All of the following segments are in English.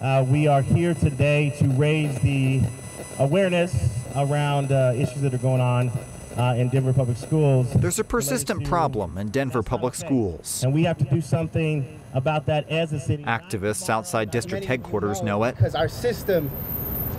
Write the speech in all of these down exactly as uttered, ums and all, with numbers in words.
Uh, we are here today to raise the awareness around uh, issues that are going on uh, in Denver Public Schools. There's a persistent problem in Denver Public Schools. And we have to do something about that as a city. Activists outside district headquarters know it. Because our system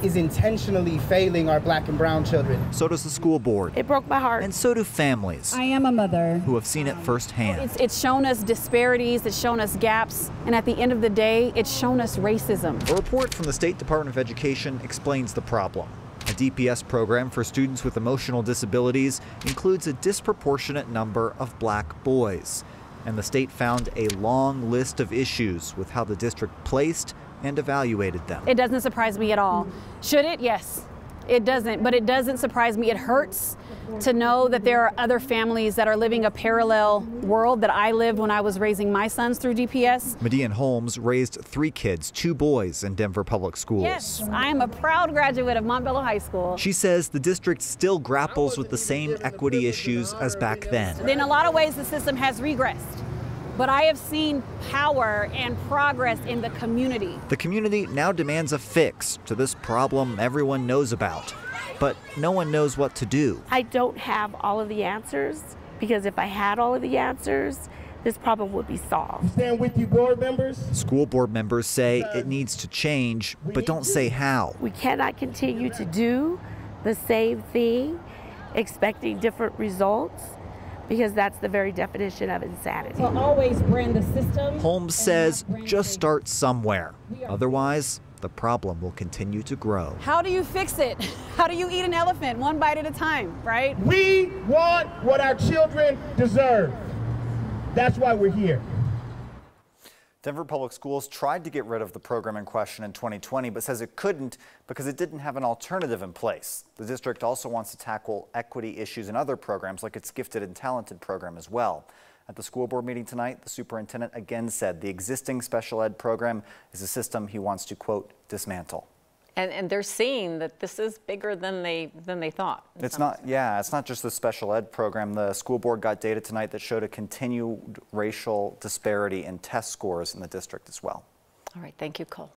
is intentionally failing our black and brown children. So does the school board. It broke my heart. And so do families. I am a mother. Who have seen it firsthand. It's, it's shown us disparities, it's shown us gaps, and at the end of the day, it's shown us racism. A report from the State Department of Education explains the problem. A D P S program for students with emotional disabilities includes a disproportionate number of black boys. And the state found a long list of issues with how the district placed and evaluated them. It doesn't surprise me at all. Should it? Yes. It doesn't, but it doesn't surprise me. It hurts to know that there are other families that are living a parallel world that I lived when I was raising my sons through D P S. Medea Holmes raised three kids, two boys, in Denver Public Schools. Yes, I am a proud graduate of Montbello High School. She says the district still grapples with the same equity issues as back then. In a lot of ways, the system has regressed. But I have seen power and progress in the community. The community now demands a fix to this problem everyone knows about, but no one knows what to do. I don't have all of the answers, because if I had all of the answers, this problem would be solved. Stand with you, board members. School board members say it needs to change, but don't say how. We cannot continue to do the same thing, expecting different results, because that's the very definition of insanity. We'll always brand the system. Holmes says just start somewhere. Otherwise, the problem will continue to grow. How do you fix it? How do you eat an elephant? One bite at a time, right? We want what our children deserve. That's why we're here. Denver Public Schools tried to get rid of the program in question in twenty twenty, but says it couldn't because it didn't have an alternative in place. The district also wants to tackle equity issues in other programs, like its Gifted and Talented program as well. At the school board meeting tonight, the superintendent again said the existing special ed program is a system he wants to, quote, dismantle. And, and they're seeing that this is bigger than they than they thought. It's not, yeah, it's not just the special ed program. The school board got data tonight that showed a continued racial disparity in test scores in the district as well. All right, thank you, Cole.